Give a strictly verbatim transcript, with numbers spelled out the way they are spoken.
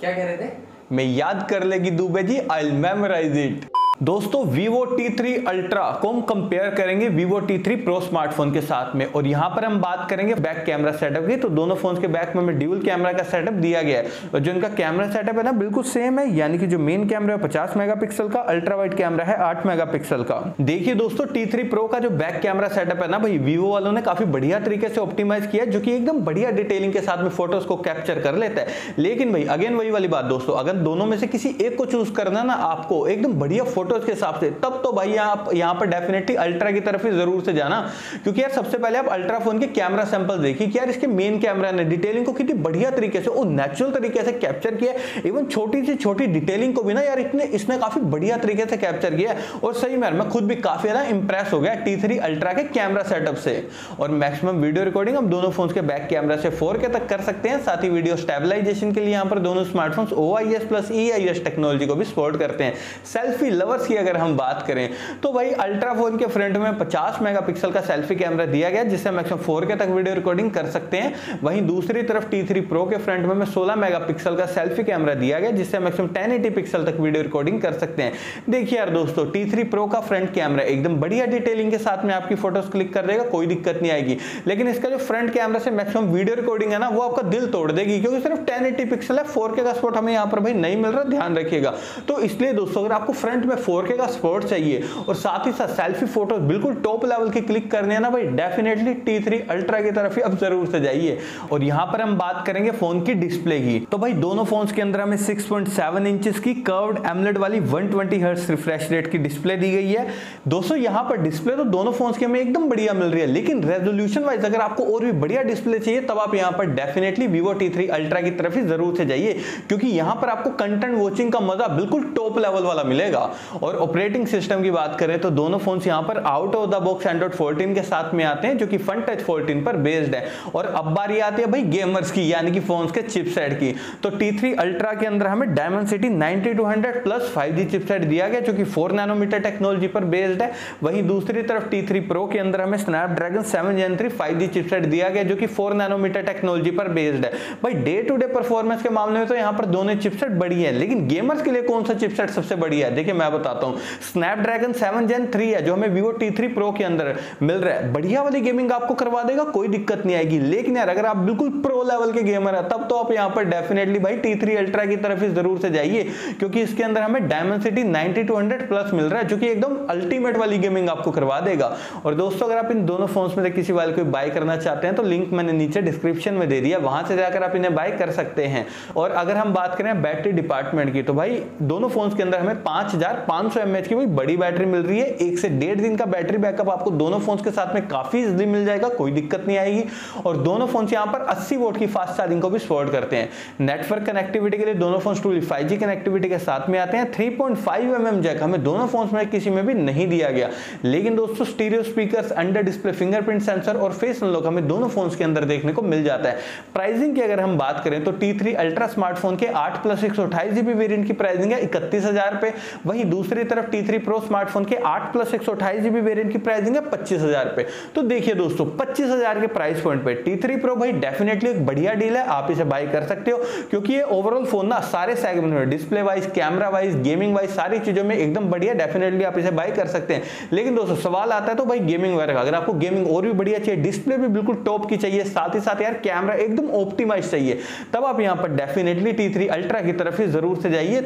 क्या कह रहे थे? मैं याद कर लेगी Dubey ji, I will memorise it. दोस्तों Vivo T थ्री Ultra को हम कंपेयर करेंगे Vivo T three Pro smartphone के साथ में, और यहाँ पर हम बात करेंगे बैक कैमरा सेटअप की। तो दोनों फोन्स के बैक में ड्यूल कैमरा का सेटअप दिया गया है, और जो इनका कैमरा सेटअप है ना बिल्कुल सेम है, यानी कि जो मेन कैमरा है पचास मेगापिक्सल का, अल्ट्रा वाइड कैमरा है आठ मेगापिक्सल का। देखिए दोस्तों T थ्री Pro का जो बैक कैमरा सेटअप है ना भाई, Vivo वालों ने काफी बढ़िया तरीके से ऑप्टिमाइज किया, जो की एकदम बढ़िया डिटेलिंग के साथ में फोटोज को कैप्चर कर लेता है। लेकिन भाई अगेन वही वाली बात दोस्तों, अगर दोनों में से किसी एक को चूज करना ना आपको एकदम बढ़िया फोटोज के हिसाब से, तब तो भाई आप यहाँ पर डेफिनेटली अल्ट्रा की तरफ ही जरूर से जाना, क्योंकि यार सबसे पहले आप अल्ट्रा फोन के कैमरा सैंपल देखिए कि यार इसके मेन कैमरा ने डिटेलिंग को कितनी बढ़िया तरीके से, वो नेचुरल तरीके से कैप्चर किया। इवन छोटी से छोटी डिटेलिंग को भी ना यार इतने इसने काफी बढ़िया तरीके से कैप्चर किया, और सही में यार मैं खुद भी काफी ना इंप्रेस हो गया T थ्री अल्ट्रा के कैमरा सेटअप से। और मैक्सिमम वीडियो रिकॉर्डिंग हम दोनों फोन के बैक कैमरा से फोर के तक कर सकते हैं। साथ ही वीडियो स्टेबलाइजेशन के लिए यहाँ पर दोनों smartphone O I S plus E I S technology को भी सपोर्ट करते हैं। सेल्फी लवर्स की अगर हम बात करें तो भाई अल्ट्रा फोन के फ्रंट में पचास मेगापिक्सल का सेल्फी कैमरा दिया गया, जिससे मैक्सिमम फोर के तक वीडियो रिकॉर्डिंग कर सकते हैं। वहीं दूसरी तरफ T थ्री Pro के फ्रंट में सोलह मेगापिक्सल का सेल्फी कैमरा दिया गया, जिससे मैक्सिमम टेन एटी पिक्सल तक वीडियो रिकॉर्डिंग कर सकते हैं। देखिए यार दोस्तों T थ्री Pro का फ्रंट कैमरा एकदम बढ़िया डिटेलिंग के साथ में आपकी फोटोज क्लिक कर देगा, कोई दिक्कत नहीं आएगी। लेकिन इसका जो फ्रंट कैमरा से मैक्सिमम वीडियो रिकॉर्डिंग है ना वो आपका दिल तोड़ देगी, क्योंकि सिर्फ टेन एटी पिक्सल है, फोर के का सपोर्ट हमें यहाँ पर भाई नहीं मिल रहा, ध्यान रखिएगा। तो इसलिए दोस्तों अगर आपको फ्रंट में फोर के का सपोर्ट चाहिए और साथ ही साथ सेल्फी फोटो बिल्कुल टॉप लेवल की क्लिक करने है ना भाई, डेफिनेटली T थ्री Ultra की तरफ ही अब जरूर से जाइए। और यहाँ पर हम बात करेंगे फोन की डिस्प्ले की, तो भाई दोनों फोन्स के अंदर हमें सिक्स पॉइंट सेवन इंचेस की कर्व्ड एमोलेड वाली one twenty hertz refresh rate की डिस्प्ले दी गई है। दोस्तों यहाँ पर डिस्प्ले तो दोनों फोन्स के हमें एकदम बढ़िया मिल रही है, लेकिन रेजोल्यूशन वाइज अगर आपको और भी बढ़िया डिस्प्ले चाहिए तब आप यहाँ पर definitely Vivo T three Ultra की तरफ ही जरूर से जाइए, क्योंकि यहाँ पर आपको कंटेंट वॉचिंग का मजा बिल्कुल टॉप लेवल वाला मिलेगा। और ऑपरेटिंग सिस्टम की बात करें तो दोनों फोन्स यहाँ पर out of the box Android fourteen के साथ में आते हैं, जो कि फन टच फोर्टीन पर बेस्ड है। और अब बारी आती है भाई गेमर्स की, यानी कि फोन्स के चिपसेट की। तो T थ्री Ultra के अंदर हमें Dimensity ninety two hundred plus five G chipset दिया गया, जो कि फोर नैनोमीटर टेक्नोलॉजी पर बेस्ड है। वहीं दूसरी तरफ T थ्री Pro के अंदर हमें Snapdragon seven Gen three five G chipset दिया गया, जो कि फोर नैनोमीटर टेक्नोलॉजी पर बेस्ड है। भाई डे टू डे परफॉर्मेंस के मामले में तो यहाँ पर दोनों चिपसेट बड़ी है, लेकिन गेमर्स के लिए कौन सा चिपसेट सबसे बढ़िया है देखिए मैं बताता हूं। स्नैपड्रैगन सेवन जेन थ्री है जो हमें Vivo T थ्री Pro के अंदर मिल रहा है, बढ़िया वाली गेमिंग आपको करवा देगा, कोई दिक्कत नहीं आएगी। लेकिन यार अगर आप बिल्कुल प्रो लेवल के गेमर है तब तो आप यहाँ पर डेफिनेटली भाई T थ्री Ultra की तरफ ही जरूर से जाइए, क्योंकि इसके अंदर हमें Dimensity ninety two hundred plus मिल रहा है, जो कि एकदम अल्टीमेट वाली गेमिंग आपको करवा देगा। और दोस्तों अगर आप इन दोनों फोन्स में से किसी वाले को बाय करना चाहते हैं तो लिंक मैंने नीचे डिस्क्रिप्शन में दे दिया, वहां से जाकर आप इन्हें बाय कर सकते हैं। और अगर हम बात करें बैटरी डिपार्टमेंट की, तो भाई दोनों फोन्स के अंदर हमें पाँच हज़ार पाँच सौ एमएच की भी बड़ी बैटरी मिल रही है। एक से डेढ़ दिन का बैटरी बैकअप आपको दोनों फोन्स के साथ में काफी इजीली मिल जाएगा, कोई दिक्कत नहीं आएगी। और दोनों फोन्स यहाँ पर अस्सी वोट की फास्ट चार्जिंग को भी सपोर्ट करते हैं। नेटवर्क कनेक्टिविटी के लिए दोनों phones to five G connectivity के साथ में आते हैं। Three point five MM jack हमें दोनों फोन्स में किसी में भी नहीं दिया गया, लेकिन दोस्तों stereo speakers, under display fingerprint sensor और फेस अनलॉक हमें दोनों फोन्स के अंदर देखने को मिल जाता है। प्राइसिंग की अगर हम बात करें तो T थ्री Ultra स्मार्टफोन के आठ प्लस एक सौ अट्ठाईस जीबी वेरियंट की प्राइसिंग है इकतीस हज़ार पे। वहीं दूसरी तरफ T थ्री Pro स्मार्टफोन के आठ प्लस एक सौ अट्ठाईस जीबी वेरियंट की प्राइसिंग है पच्चीस हज़ार पे। तो देखिए दोस्तों पच्चीस हज़ार के प्राइस पॉइंट पे T थ्री Pro भाई डेफिनेटली एक बढ़िया डील है, आप इसे बाय कर सकते हो, क्योंकि ये ओवरऑल फोन ना सारे सेगमेंट में display wise, camera wise, gaming wise सारी चीजों में एकदम बढ़िया, डेफिनेटली आप इसे बाय कर सकते हैं। लेकिन दोस्तों सवाल आता है तो भाई गेमिंग वायर का, अगर आपको गेमिंग और भी बढ़िया चाहिए, डिस्प्ले भी बिल्कुल टॉप की चाहिए, साथ ही साथ यार कैमरा एकदम ऑप्टिमाइज चाहिए, तब आप यहाँ पर डेफिनेटली T थ्री Ultra की तरफ ही जरूर से जाइए।